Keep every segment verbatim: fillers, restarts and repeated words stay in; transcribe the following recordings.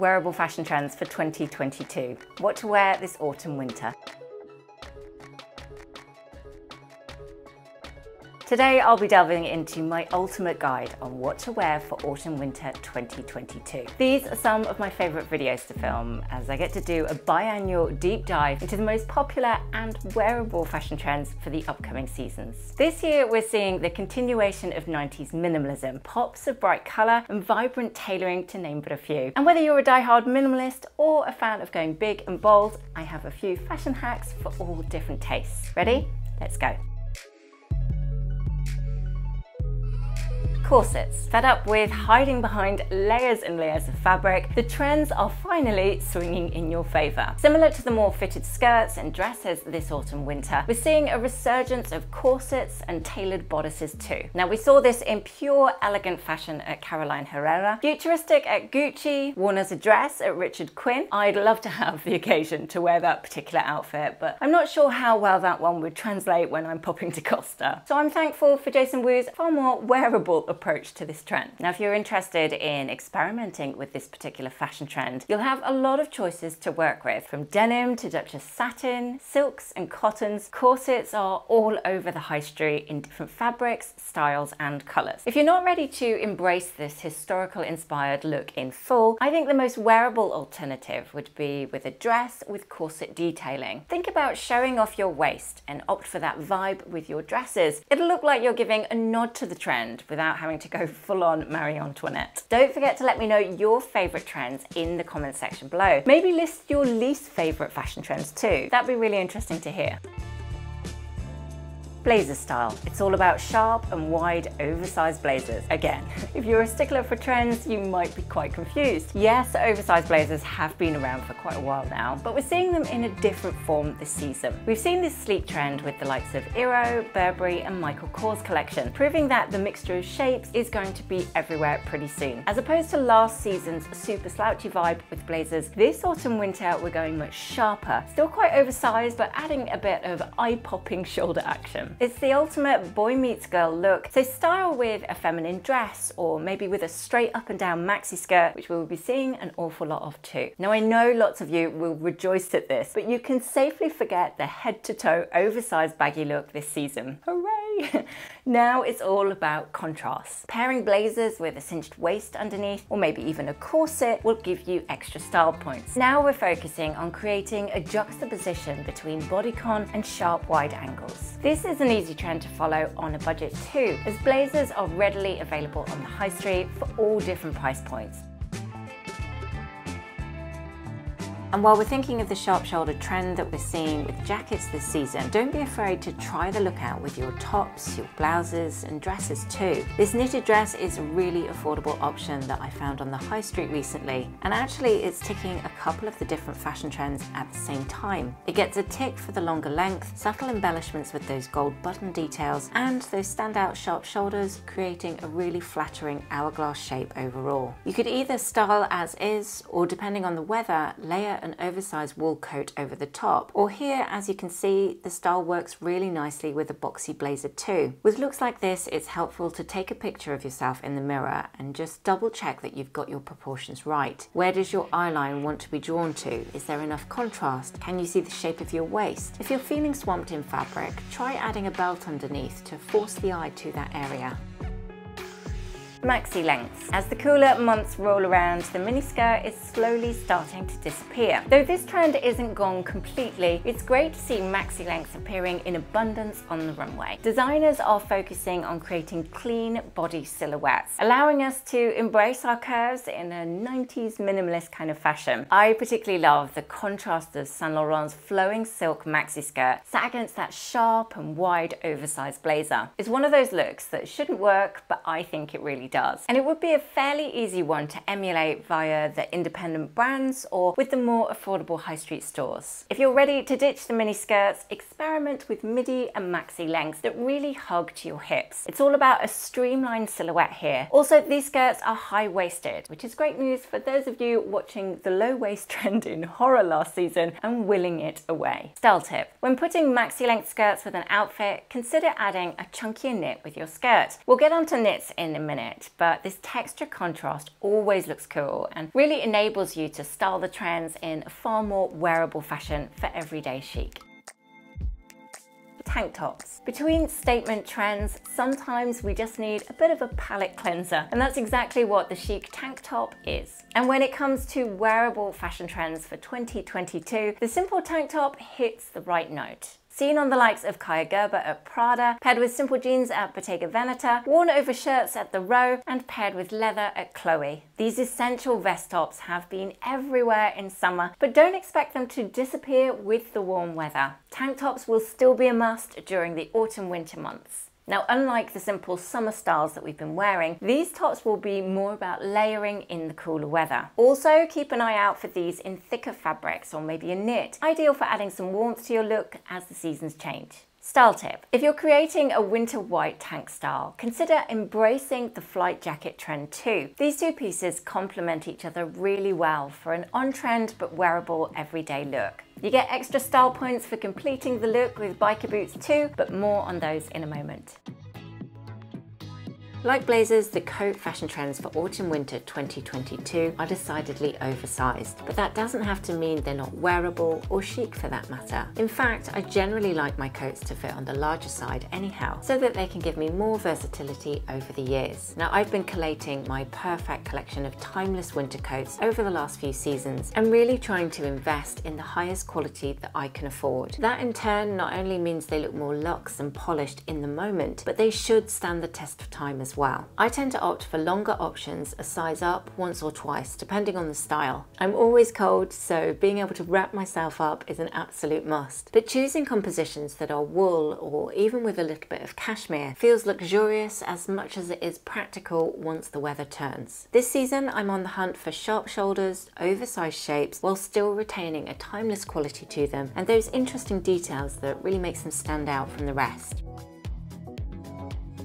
wearable fashion trends for twenty twenty-two. What to wear this autumn winter. Today I'll be delving into my ultimate guide on what to wear for autumn winter twenty twenty-two. These are some of my favourite videos to film as I get to do a biannual deep dive into the most popular and wearable fashion trends for the upcoming seasons. This year we're seeing the continuation of nineties minimalism, pops of bright colour and vibrant tailoring to name but a few. And whether you're a diehard minimalist or a fan of going big and bold, I have a few fashion hacks for all different tastes. Ready? Let's go. Corsets. Fed up with hiding behind layers and layers of fabric, the trends are finally swinging in your favour. Similar to the more fitted skirts and dresses this autumn winter, we're seeing a resurgence of corsets and tailored bodices too. Now we saw this in pure elegant fashion at Caroline Herrera, futuristic at Gucci, worn as a dress at Richard Quinn. I'd love to have the occasion to wear that particular outfit, but I'm not sure how well that one would translate when I'm popping to Costa. So I'm thankful for Jason Wu's far more wearable approach approach to this trend. Now if you're interested in experimenting with this particular fashion trend, you'll have a lot of choices to work with. From denim to Duchess satin, silks and cottons, corsets are all over the high street in different fabrics, styles and colours. If you're not ready to embrace this historical inspired look in full, I think the most wearable alternative would be with a dress with corset detailing. Think about showing off your waist and opt for that vibe with your dresses. It'll look like you're giving a nod to the trend without having to go full-on Marie Antoinette. Don't forget to let me know your favourite trends in the comments section below. Maybe list your least favourite fashion trends too. That'd be really interesting to hear. Blazer style. It's all about sharp and wide, oversized blazers. Again, if you're a stickler for trends, you might be quite confused. Yes, oversized blazers have been around for quite a while now, but we're seeing them in a different form this season. We've seen this sleek trend with the likes of Iro, Burberry and Michael Kors collection, proving that the mixture of shapes is going to be everywhere pretty soon. As opposed to last season's super slouchy vibe with blazers, this autumn winter we're going much sharper, still quite oversized, but adding a bit of eye-popping shoulder action. It's the ultimate boy meets girl look, so style with a feminine dress or maybe with a straight up and down maxi skirt, which we'll be seeing an awful lot of too. Now I know lots of you will rejoice at this, but you can safely forget the head to toe oversized baggy look this season. Hooray! Now it's all about contrast. Pairing blazers with a cinched waist underneath or maybe even a corset will give you extra style points. Now we're focusing on creating a juxtaposition between bodycon and sharp wide angles. This is an easy trend to follow on a budget too, as blazers are readily available on the high street for all different price points. And while we're thinking of the sharp-shouldered trend that we're seeing with jackets this season, don't be afraid to try the look out with your tops, your blouses and dresses too. This knitted dress is a really affordable option that I found on the high street recently, and actually it's ticking a couple of the different fashion trends at the same time. It gets a tick for the longer length, subtle embellishments with those gold button details and those standout sharp shoulders, creating a really flattering hourglass shape overall. You could either style as is or, depending on the weather, layer an oversized wool coat over the top, or here, as you can see, the style works really nicely with a boxy blazer too. With looks like this, it's helpful to take a picture of yourself in the mirror and just double check that you've got your proportions right. Where does your eye line want to be drawn to? Is there enough contrast? Can you see the shape of your waist? If you're feeling swamped in fabric, try adding a belt underneath to force the eye to that area. Maxi lengths. As the cooler months roll around, the miniskirt is slowly starting to disappear. Though this trend isn't gone completely, it's great to see maxi lengths appearing in abundance on the runway. Designers are focusing on creating clean body silhouettes, allowing us to embrace our curves in a nineties minimalist kind of fashion. I particularly love the contrast of Saint Laurent's flowing silk maxi skirt set against that sharp and wide oversized blazer. It's one of those looks that shouldn't work, but I think it really does, and it would be a fairly easy one to emulate via the independent brands or with the more affordable high street stores. If you're ready to ditch the mini skirts, experiment with midi and maxi lengths that really hug to your hips. It's all about a streamlined silhouette here. Also, these skirts are high-waisted, which is great news for those of you watching the low-waist trend in horror last season and willing it away. Style tip: when putting maxi length skirts with an outfit, consider adding a chunkier knit with your skirt. We'll get onto knits in a minute, it, but this texture contrast always looks cool and really enables you to style the trends in a far more wearable fashion for everyday chic. Tank tops. Between statement trends, sometimes we just need a bit of a palette cleanser, and that's exactly what the chic tank top is. And when it comes to wearable fashion trends for twenty twenty-two, the simple tank top hits the right note. Seen on the likes of Kaya Gerber at Prada, paired with simple jeans at Bottega Veneta, worn over shirts at The Row, and paired with leather at Chloe. These essential vest tops have been everywhere in summer, but don't expect them to disappear with the warm weather. Tank tops will still be a must during the autumn-winter months. Now, unlike the simple summer styles that we've been wearing, these tops will be more about layering in the cooler weather. Also, keep an eye out for these in thicker fabrics or maybe a knit, ideal for adding some warmth to your look as the seasons change. Style tip. If you're creating a winter white tank style, consider embracing the flight jacket trend too. These two pieces complement each other really well for an on-trend but wearable everyday look. You get extra style points for completing the look with biker boots too, but more on those in a moment. Like blazers, the coat fashion trends for autumn-winter twenty twenty-two are decidedly oversized, but that doesn't have to mean they're not wearable or chic for that matter. In fact, I generally like my coats to fit on the larger side anyhow, so that they can give me more versatility over the years. Now, I've been collating my perfect collection of timeless winter coats over the last few seasons and really trying to invest in the highest quality that I can afford. That in turn not only means they look more luxe and polished in the moment, but they should stand the test of time as well. well. I tend to opt for longer options, a size up once or twice, depending on the style. I'm always cold, so being able to wrap myself up is an absolute must. But choosing compositions that are wool or even with a little bit of cashmere feels luxurious as much as it is practical once the weather turns. This season, I'm on the hunt for sharp shoulders, oversized shapes, while still retaining a timeless quality to them and those interesting details that really makes them stand out from the rest.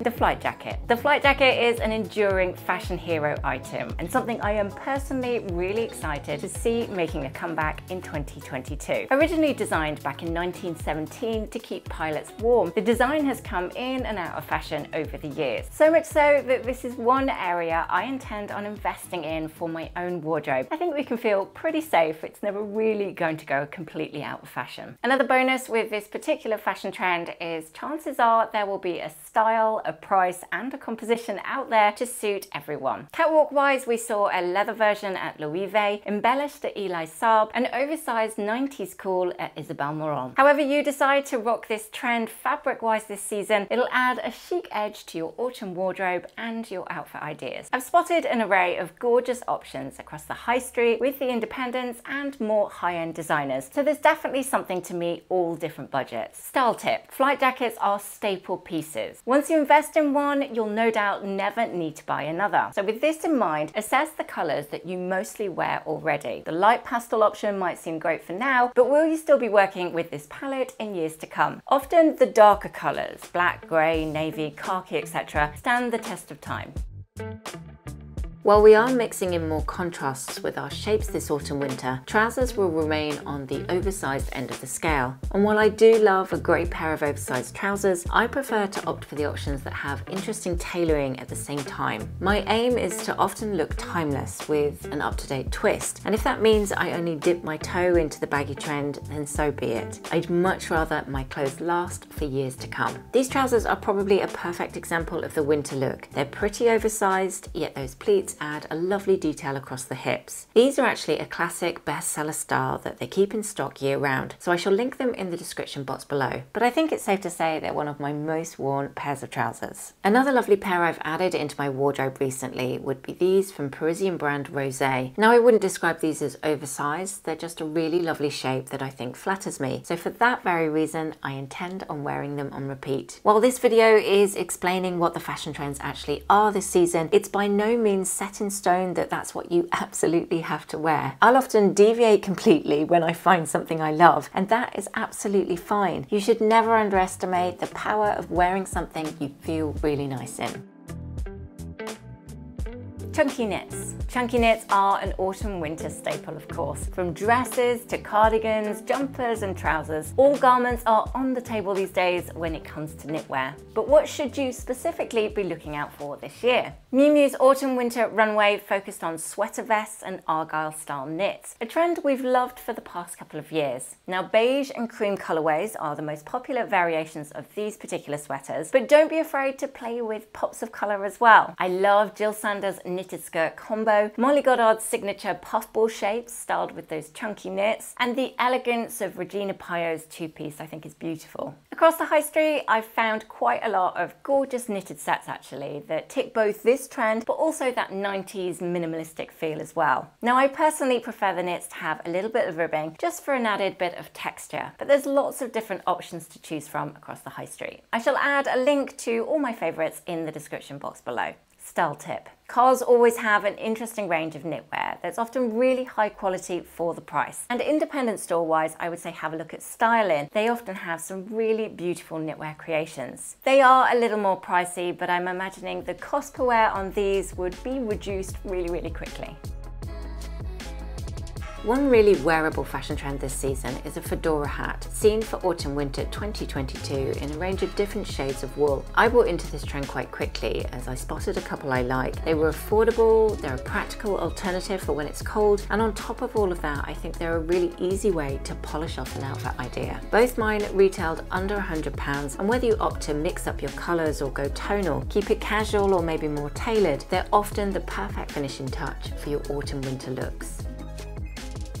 The flight jacket. The flight jacket is an enduring fashion hero item and something I am personally really excited to see making a comeback in twenty twenty-two. Originally designed back in nineteen seventeen to keep pilots warm, the design has come in and out of fashion over the years. So much so that this is one area I intend on investing in for my own wardrobe. I think we can feel pretty safe it's never really going to go completely out of fashion. Another bonus with this particular fashion trend is chances are there will be a style, a price and a composition out there to suit everyone. Catwalk wise, we saw a leather version at Louis Vuitton, embellished at Elie Saab, an oversized nineties cool at Isabel Marant. However you decide to rock this trend fabric wise this season, it'll add a chic edge to your autumn wardrobe and your outfit ideas. I've spotted an array of gorgeous options across the high street with the independents and more high-end designers, so there's definitely something to meet all different budgets. Style tip. Flight jackets are staple pieces. Once you invest Invest in one, you'll no doubt never need to buy another. So with this in mind, assess the colors that you mostly wear already. The light pastel option might seem great for now, but will you still be working with this palette in years to come? Often the darker colors, black, gray, navy, khaki, et cetera, stand the test of time. While we are mixing in more contrasts with our shapes this autumn-winter, trousers will remain on the oversized end of the scale. And while I do love a great pair of oversized trousers, I prefer to opt for the options that have interesting tailoring at the same time. My aim is to often look timeless with an up-to-date twist, and if that means I only dip my toe into the baggy trend, then so be it. I'd much rather my clothes last for years to come. These trousers are probably a perfect example of the winter look. They're pretty oversized, yet those pleats add a lovely detail across the hips. These are actually a classic bestseller style that they keep in stock year round, so I shall link them in the description box below. But I think it's safe to say they're one of my most worn pairs of trousers. Another lovely pair I've added into my wardrobe recently would be these from Parisian brand Rose. Now, I wouldn't describe these as oversized, they're just a really lovely shape that I think flatters me. So for that very reason, I intend on wearing them on repeat. While this video is explaining what the fashion trends actually are this season, it's by no means set in stone that that's what you absolutely have to wear. I'll often deviate completely when I find something I love, and that is absolutely fine. You should never underestimate the power of wearing something you feel really nice in. Chunky knits. Chunky knits are an autumn-winter staple, of course. From dresses to cardigans, jumpers and trousers, all garments are on the table these days when it comes to knitwear. But what should you specifically be looking out for this year? Miu Miu's autumn-winter runway focused on sweater vests and argyle-style knits, a trend we've loved for the past couple of years. Now, beige and cream colorways are the most popular variations of these particular sweaters, but don't be afraid to play with pops of color as well. I love Jill Sander's knitted skirt combo, Molly Goddard's signature puffball shapes styled with those chunky knits, and the elegance of Regina Payo's two-piece I think is beautiful. Across the high street, I've found quite a lot of gorgeous knitted sets actually that tick both this trend but also that nineties minimalistic feel as well. Now, I personally prefer the knits to have a little bit of ribbing just for an added bit of texture, but there's lots of different options to choose from across the high street. I shall add a link to all my favorites in the description box below. Style tip. C O S always have an interesting range of knitwear that's often really high quality for the price. And independent store-wise, I would say have a look at Stylein. They often have some really beautiful knitwear creations. They are a little more pricey, but I'm imagining the cost per wear on these would be reduced really, really quickly. One really wearable fashion trend this season is a fedora hat, seen for autumn-winter twenty twenty-two in a range of different shades of wool. I bought into this trend quite quickly as I spotted a couple I like. They were affordable, they're a practical alternative for when it's cold, and on top of all of that, I think they're a really easy way to polish off an outfit idea. Both mine retailed under one hundred pounds, and whether you opt to mix up your colours or go tonal, keep it casual or maybe more tailored, they're often the perfect finishing touch for your autumn-winter looks.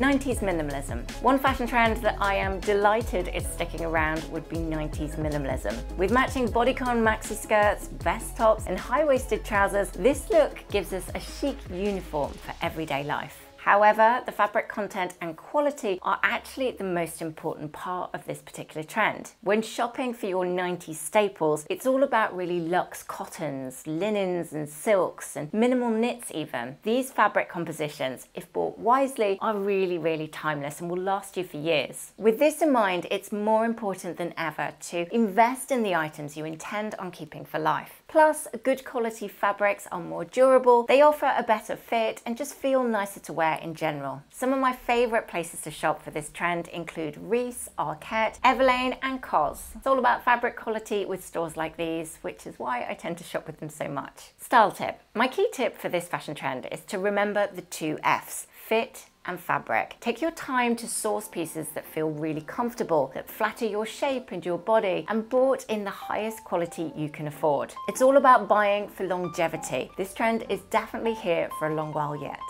nineties minimalism. One fashion trend that I am delighted is sticking around would be nineties minimalism. With matching bodycon maxi skirts, vest tops and high-waisted trousers, this look gives us a chic uniform for everyday life. However, the fabric content and quality are actually the most important part of this particular trend. When shopping for your nineties staples, it's all about really luxe cottons, linens and silks and minimal knits even. These fabric compositions, if bought wisely, are really, really timeless and will last you for years. With this in mind, it's more important than ever to invest in the items you intend on keeping for life. Plus, good quality fabrics are more durable, they offer a better fit and just feel nicer to wear in general. Some of my favourite places to shop for this trend include Reiss, Arket, Everlane and C O S. It's all about fabric quality with stores like these, which is why I tend to shop with them so much. Style tip. My key tip for this fashion trend is to remember the two F's. Fit and fabric. Take your time to source pieces that feel really comfortable, that flatter your shape and your body, and bought in the highest quality you can afford. It's all about buying for longevity. This trend is definitely here for a long while yet.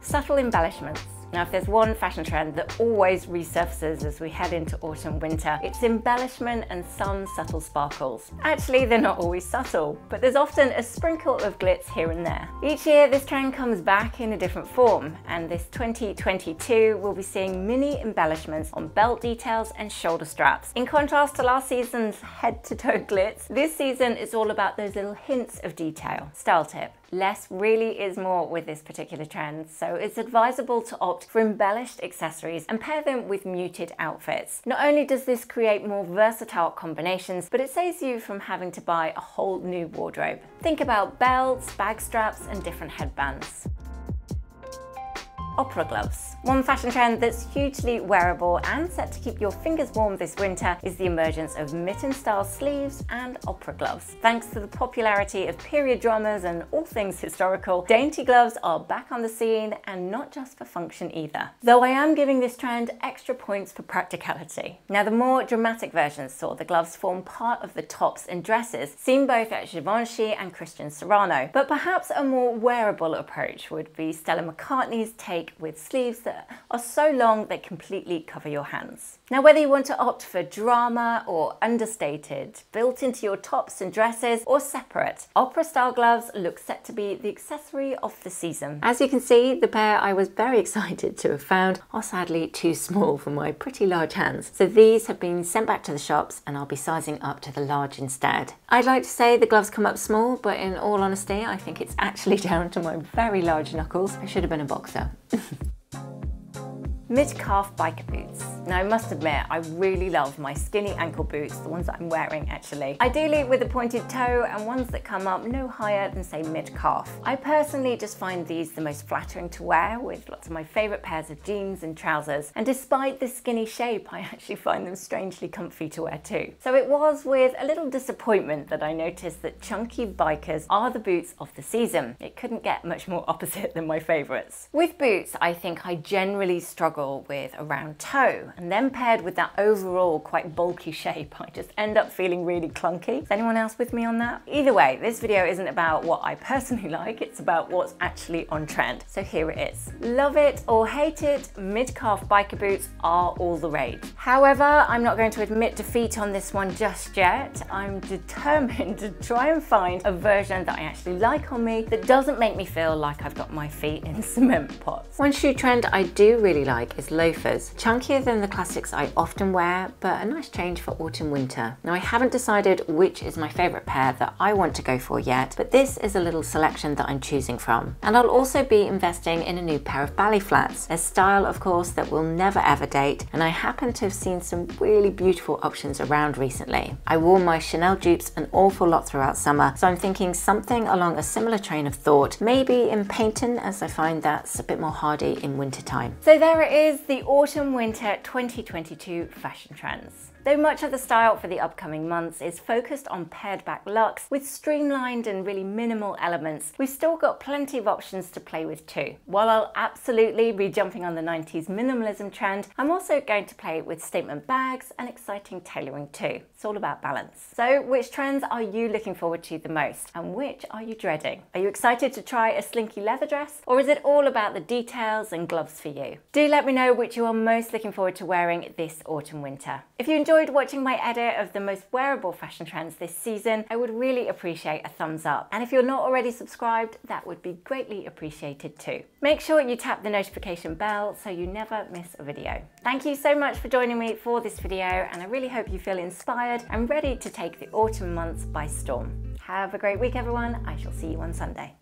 Subtle embellishments. Now, if there's one fashion trend that always resurfaces as we head into autumn winter, it's embellishment and some subtle sparkles. Actually, they're not always subtle, but there's often a sprinkle of glitz here and there. Each year, this trend comes back in a different form, and this twenty twenty-two we'll be seeing mini embellishments on belt details and shoulder straps. In contrast to last season's head-to-toe glitz, this season is all about those little hints of detail. Style tip. Less really is more with this particular trend, so it's advisable to opt for embellished accessories and pair them with muted outfits. Not only does this create more versatile combinations, but it saves you from having to buy a whole new wardrobe. Think about belts, bag straps, and different headbands. Opera gloves. One fashion trend that's hugely wearable and set to keep your fingers warm this winter is the emergence of mitten-style sleeves and opera gloves. Thanks to the popularity of period dramas and all things historical, dainty gloves are back on the scene, and not just for function either. Though I am giving this trend extra points for practicality. Now, the more dramatic versions saw the gloves form part of the tops and dresses, seen both at Givenchy and Christian Siriano, but perhaps a more wearable approach would be Stella McCartney's take with sleeves that are so long they completely cover your hands. Now, whether you want to opt for drama or understated, built into your tops and dresses, or separate, opera style gloves look set to be the accessory of the season. As you can see, the pair I was very excited to have found are sadly too small for my pretty large hands, so these have been sent back to the shops and I'll be sizing up to the large instead. I'd like to say the gloves come up small, but in all honesty, I think it's actually down to my very large knuckles. I should have been a boxer. mid-calf biker boots. Now I must admit, I really love my skinny ankle boots, the ones that I'm wearing actually. Ideally with a pointed toe and ones that come up no higher than say mid-calf. I personally just find these the most flattering to wear with lots of my favourite pairs of jeans and trousers, and despite this skinny shape I actually find them strangely comfy to wear too. So it was with a little disappointment that I noticed that chunky bikers are the boots of the season. It couldn't get much more opposite than my favourites. With boots I think I generally struggle with a round toe, and then paired with that overall quite bulky shape I just end up feeling really clunky. Is anyone else with me on that? Either way, this video isn't about what I personally like, it's about what's actually on trend. So here it is. Love it or hate it, mid-calf biker boots are all the rage. However, I'm not going to admit defeat on this one just yet. I'm determined to try and find a version that I actually like on me that doesn't make me feel like I've got my feet in cement pots. One shoe trend I do really like is loafers. Chunkier than the classics I often wear, but a nice change for autumn winter. Now I haven't decided which is my favourite pair that I want to go for yet, but this is a little selection that I'm choosing from. And I'll also be investing in a new pair of ballet flats, a style of course that will never ever date, and I happen to have seen some really beautiful options around recently. I wore my Chanel dupes an awful lot throughout summer, so I'm thinking something along a similar train of thought, maybe in Peyton, as I find that's a bit more hardy in winter time. So there it is. Is the autumn winter twenty twenty-two fashion trends. Though much of the style for the upcoming months is focused on pared back looks with streamlined and really minimal elements, we've still got plenty of options to play with too. While I'll absolutely be jumping on the nineties minimalism trend, I'm also going to play with statement bags and exciting tailoring too. It's all about balance. So which trends are you looking forward to the most, and which are you dreading? Are you excited to try a slinky leather dress, or is it all about the details and gloves for you? Do let me know which you are most looking forward to wearing this autumn winter. If you enjoy If you enjoyed watching my edit of the most wearable fashion trends this season, I would really appreciate a thumbs up. And if you're not already subscribed, that would be greatly appreciated too. Make sure you tap the notification bell so you never miss a video. Thank you so much for joining me for this video, and I really hope you feel inspired and ready to take the autumn months by storm. Have a great week everyone, I shall see you on Sunday.